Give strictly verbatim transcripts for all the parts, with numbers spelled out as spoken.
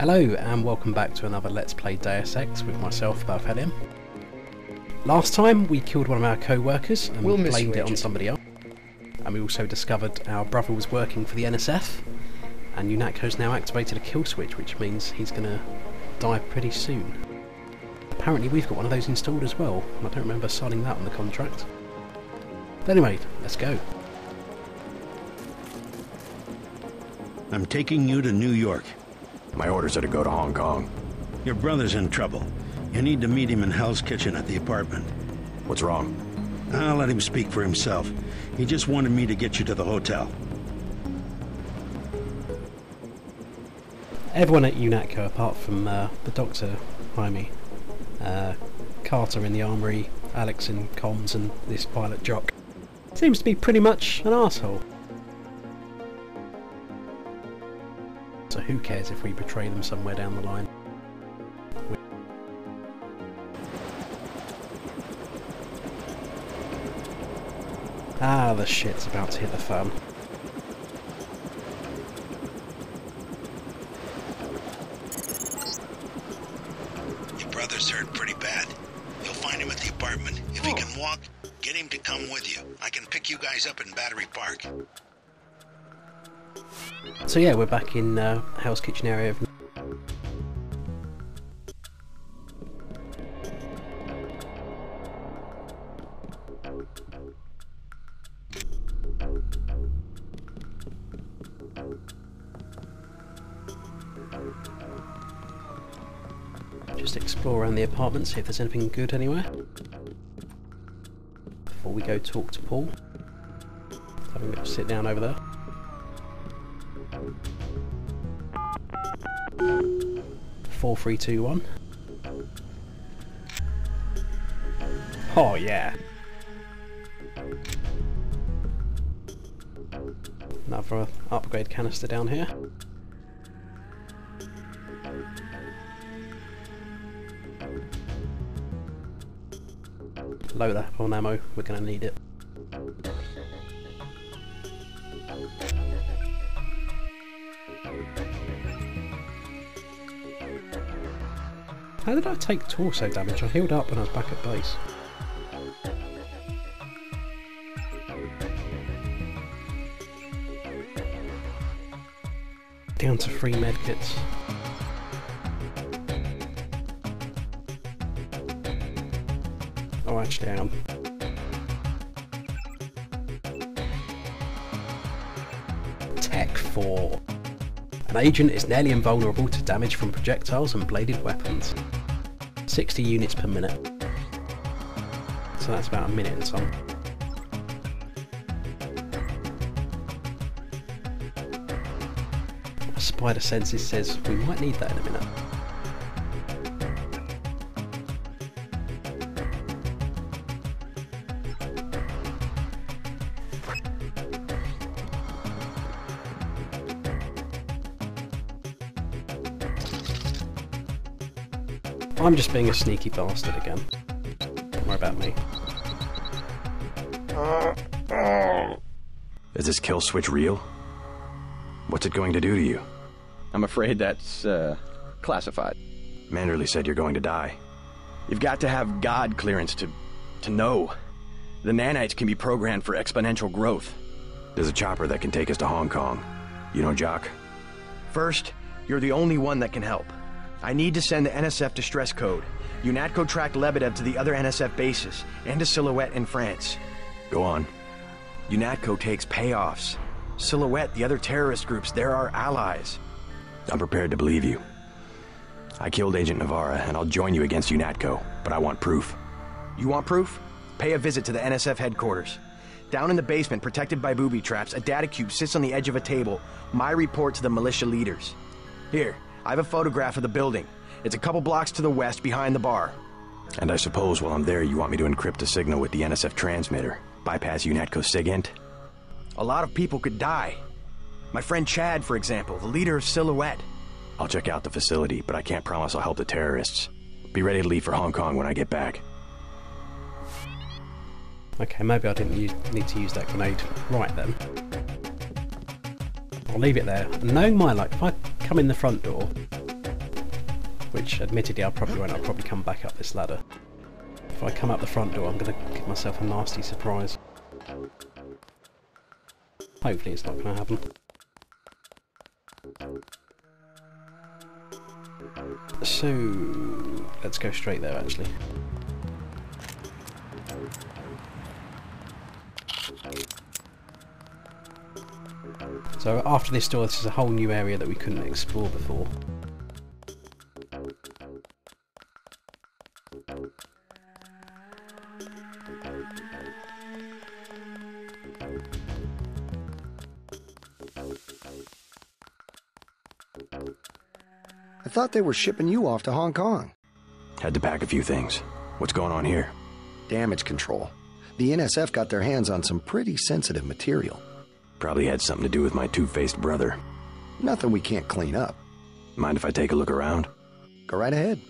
Hello and welcome back to another Let's Play Deus Ex with myself, Balthelion. Last time we killed one of our co-workers and we'll blamed it on somebody else. And we also discovered our brother was working for the N S F, and UNATCO's now activated a kill switch, which means he's going to die pretty soon. Apparently we've got one of those installed as well, and I don't remember signing that on the contract. But anyway, let's go. I'm taking you to New York. My orders are to go to Hong Kong. Your brother's in trouble. You need to meet him in Hell's Kitchen at the apartment. What's wrong? I'll let him speak for himself. He just wanted me to get you to the hotel. Everyone at UNATCO, apart from uh, the doctor, Jaime, uh, Carter in the armory, Alex in comms, and this pilot jock, seems to be pretty much an arsehole. So who cares if we betray them somewhere down the line? Ah, the shit's about to hit the fan. Your brother's hurt pretty bad. You'll find him at the apartment. If oh. he can walk, get him to come with you. I can pick you guys up in Battery Park. So yeah, we're back in uh, Hell's Kitchen area. Of... Just explore around the apartment, see if there's anything good anywhere. Before we go talk to Paul. So we're going to sit down over there. four three two one. Oh yeah. Another upgrade canister down here. Load up on ammo, we're gonna need it. How did I take torso damage? I healed up when I was back at base. Down to three medkits. Oh, actually, hang on. Tech four. An agent is nearly invulnerable to damage from projectiles and bladed weapons. sixty units per minute. So that's about a minute and some. Spider Senses says we might need that in a minute. I'm just being a sneaky bastard again. Don't worry about me. Is this kill switch real? What's it going to do to you? I'm afraid that's, uh, classified. Manderly said you're going to die. You've got to have God clearance to... to know. The nanites can be programmed for exponential growth. There's a chopper that can take us to Hong Kong. You know Jock? First, you're the only one that can help. I need to send the N S F distress code. UNATCO tracked Lebedev to the other N S F bases, and to Silhouette in France. Go on. UNATCO takes payoffs. Silhouette, the other terrorist groups, they're our allies. I'm prepared to believe you. I killed Agent Navara, and I'll join you against UNATCO, but I want proof. You want proof? Pay a visit to the N S F headquarters. Down in the basement, protected by booby traps, a data cube sits on the edge of a table. My report to the militia leaders. Here. I have a photograph of the building. It's a couple blocks to the west, behind the bar. And I suppose while I'm there, you want me to encrypt a signal with the N S F transmitter, bypass UNATCO SIGINT? A lot of people could die. My friend Chad, for example, the leader of Silhouette. I'll check out the facility, but I can't promise I'll help the terrorists. Be ready to leave for Hong Kong when I get back. Okay, maybe I didn't use, need to use that grenade right then. I'll leave it there. And knowing my luck, if I come in the front door, which admittedly I probably won't. I'll probably come back up this ladder. If I come up the front door, I'm going to give myself a nasty surprise. Hopefully it's not going to happen. So, let's go straight there actually. So after this door, this is a whole new area that we couldn't explore before. I thought they were shipping you off to Hong Kong. Had to pack a few things. What's going on here? Damage control. The N S F got their hands on some pretty sensitive material. Probably had something to do with my two-faced brother. Nothing we can't clean up. Mind if I take a look around? Go right ahead.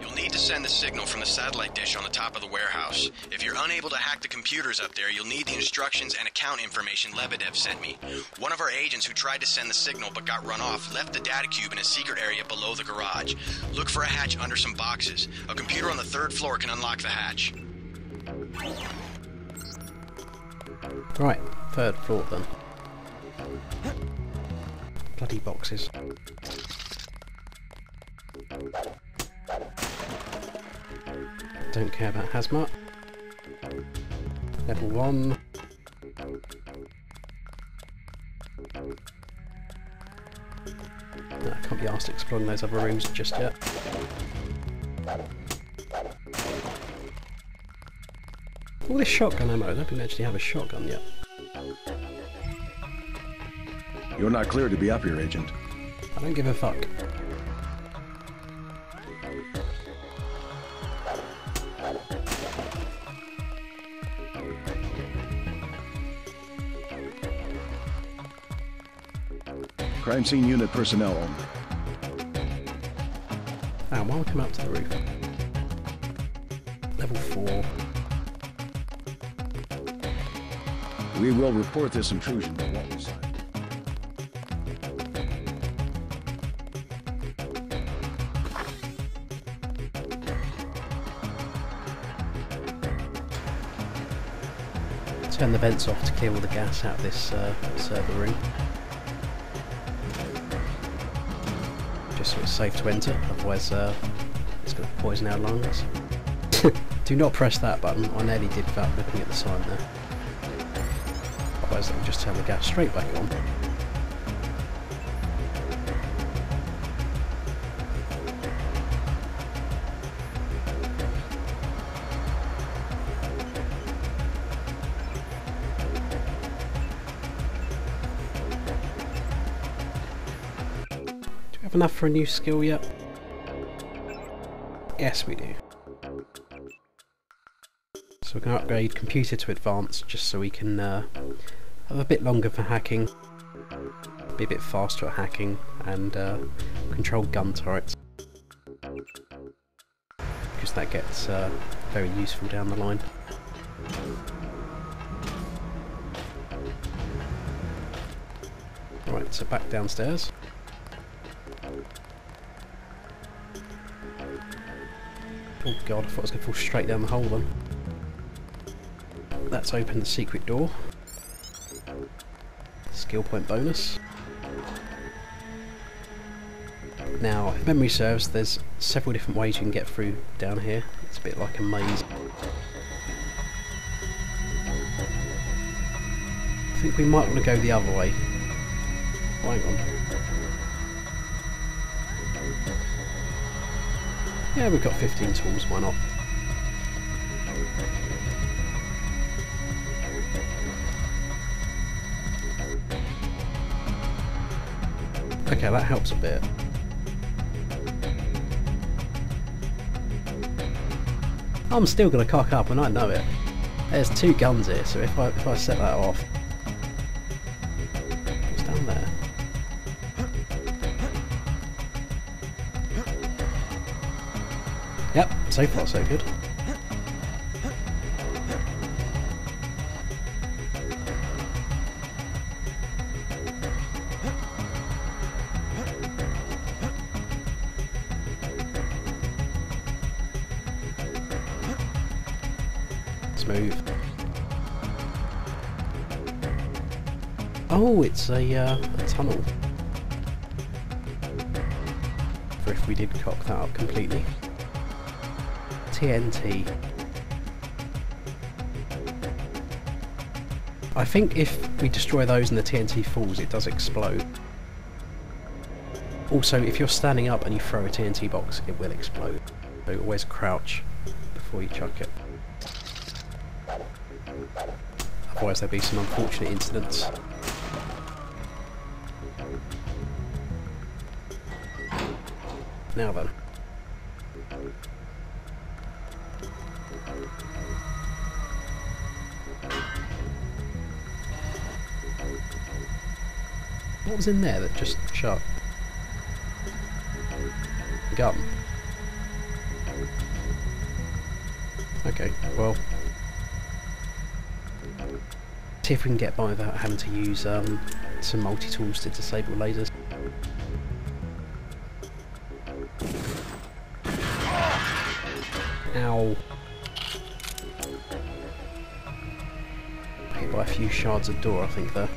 You'll need to send the signal from the satellite dish on the top of the warehouse. If you're unable to hack the computers up there, you'll need the instructions and account information Lebedev sent me. One of our agents who tried to send the signal but got run off left the data cube in a secret area below the garage. Look for a hatch under some boxes. A computer on the third floor can unlock the hatch. Right, third floor then. Bloody boxes. Don't care about hazmat. Level one. No, I can't be asked exploring those other rooms just yet. All this shotgun ammo. I don't think we actually have a shotgun yet. You're not clear to be up here, Agent. I don't give a fuck. Crime scene unit personnel only. And while we come up to the roof. Level four. We will report this intrusion to one side. Turn the vents off to clear all the gas out of this uh, server room. So it's safe to enter, otherwise uh, it's going to poison our lungs. Do not press that button, I nearly did that looking at the sign there. Otherwise they'll just turn the gas straight back on. Enough for a new skill yet? Yes, we do. So we're going to upgrade computer to advanced just so we can uh, have a bit longer for hacking, be a bit faster at hacking, and uh, control gun turrets. Because that gets uh, very useful down the line. Right, so back downstairs. Oh god, I thought I was going to fall straight down the hole then. Let's open the secret door. Skill point bonus. Now, if memory serves, there's several different ways you can get through down here. It's a bit like a maze. I think we might want to go the other way. Hang on. Yeah, we've got fifteen tools, why not? Okay, that helps a bit. I'm still gonna cock up and I know it. There's two guns here, so if I if I set that off. What's down there? Yep, so far so good. Let's move. Oh, it's a, uh, a tunnel. For if we did cock that up completely. T N T. I think if we destroy those and the T N T falls, it does explode. Also, if you're standing up and you throw a T N T box, it will explode. So always crouch before you chuck it. Otherwise there'll be some unfortunate incidents. Now then. What was in there that just shot? Gun. Okay, well. See if we can get by without having to use um, some multi-tools to disable lasers. Ow. Hit by a few shards of door, I think, there.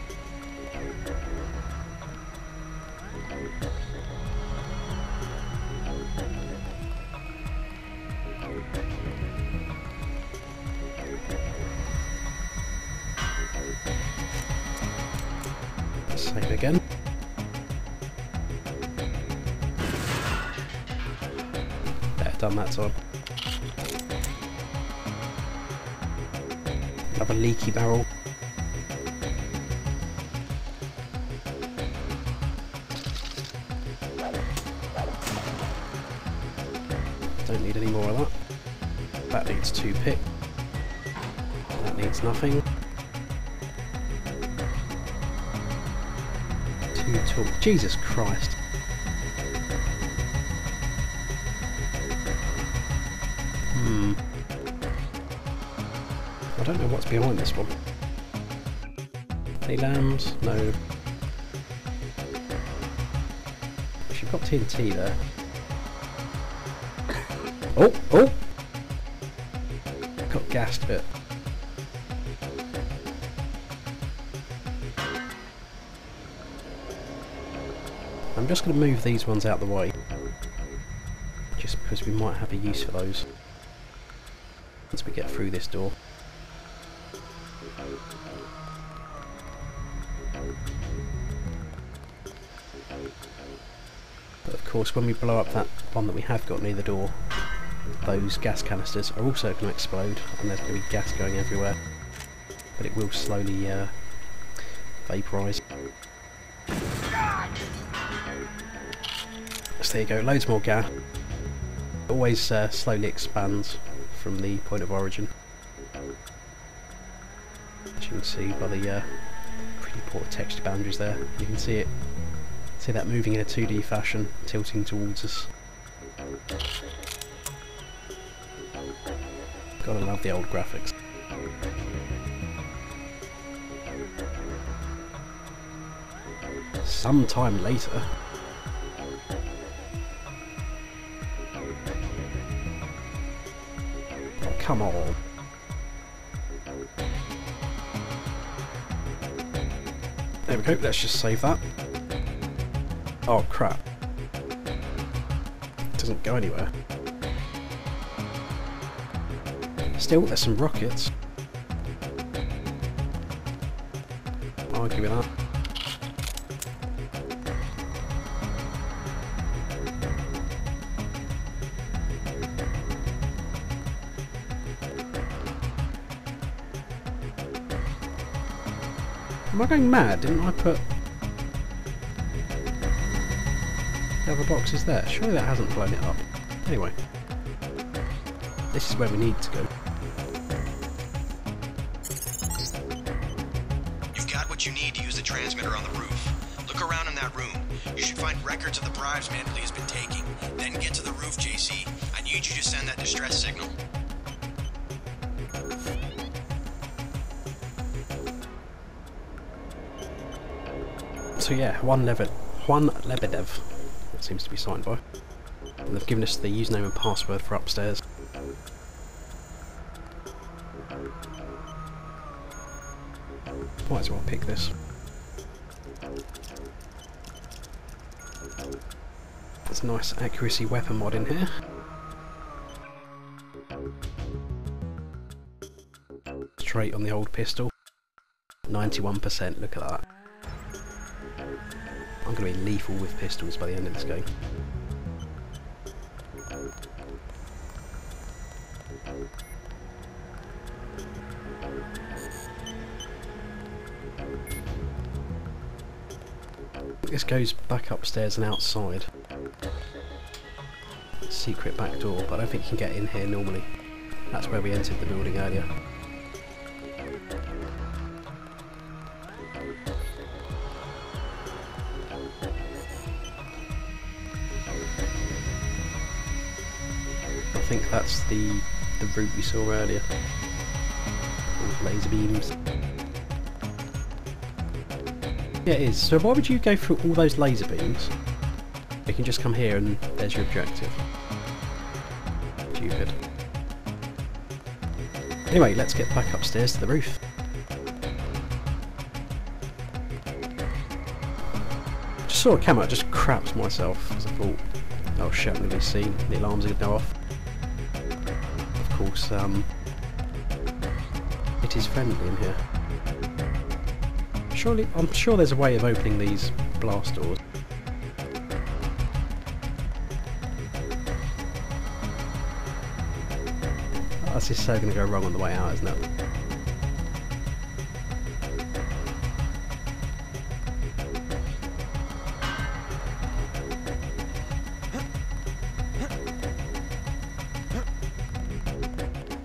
Save again. Better done that time. Another leaky barrel. Don't need any more of that. That needs two pick. That needs nothing. Tool. Jesus Christ. Hmm. I don't know what's behind this one. Any lambs? No. She's got T N T there. Oh! Oh! Got gassed a bit. I'm just going to move these ones out of the way, just because we might have a use for those once we get through this door. But of course, when we blow up that one that we have got near the door, those gas canisters are also going to explode, and there's going to be gas going everywhere, but it will slowly uh, vaporise. There you go, loads more gas. Always uh, slowly expands from the point of origin, as you can see by the uh, pretty poor texture boundaries there. You can see it, see that moving in a two D fashion, tilting towards us. Gotta love the old graphics. Sometime later. Come on. There we go, let's just save that. Oh crap. It doesn't go anywhere. Still, there's some rockets. I'll argue with that. Am I going mad? Didn't I put the other boxes there? Surely that hasn't blown it up. Anyway, this is where we need to go. You've got what you need to use the transmitter on the roof. Look around in that room. You should find records of the bribes Manderly has been taking. Then get to the roof, J C. I need you to send that distress signal. So yeah, one Lebedev, one Lebedev, that seems to be signed by. And they've given us the username and password for upstairs. accuracy weapon mod in here. Straight on the old pistol. ninety-one percent, look at that. I'm going to be lethal with pistols by the end of this game. This goes back upstairs and outside. Secret back door, but I don't think you can get in here normally. That's where we entered the building earlier. I think that's the, the route we saw earlier. With laser beams. Yeah, it is. So why would you go through all those laser beams? You can just come here and there's your objective. Stupid. Anyway, let's get back upstairs to the roof. Just saw a camera, I just crapped myself as I thought, oh shit, I'm going to be seen. The alarms are going to go off. Of course, um, it is friendly in here. Surely, I'm sure there's a way of opening these blast doors. Oh, that's just so going to go wrong on the way out, isn't it?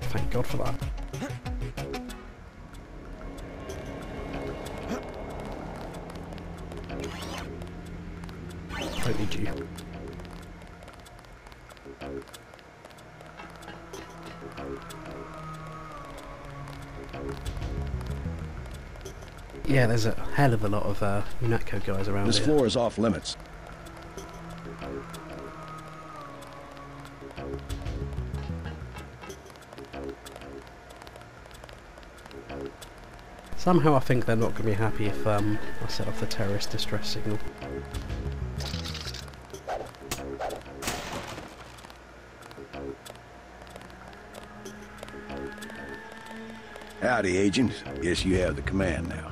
Thank God for that. Yeah, there's a hell of a lot of uh, UNATCO guys around here. This floor is off limits. Somehow I think they're not going to be happy if um, I set off the terrorist distress signal. Howdy, Agent. Guess you have the command now.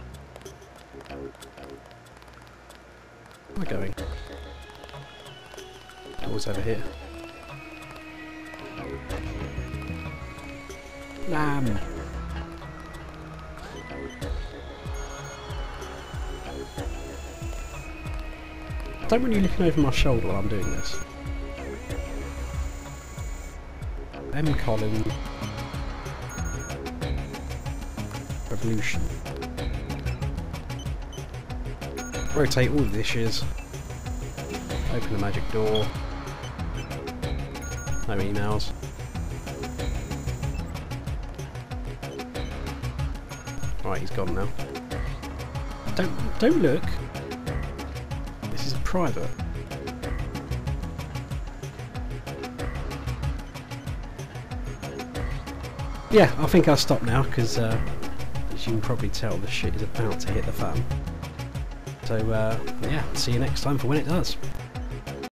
Where am I going? Door's over here. Lamb. I don't want you looking over my shoulder while I'm doing this. M. Colin. Revolution. Rotate all the dishes. Open the magic door. No emails. Right, he's gone now. Don't don't look. This is private. Yeah, I think I'll stop now because. Uh, As you can probably tell, the shit is about to hit the fan. So, uh, yeah, see you next time for when it does.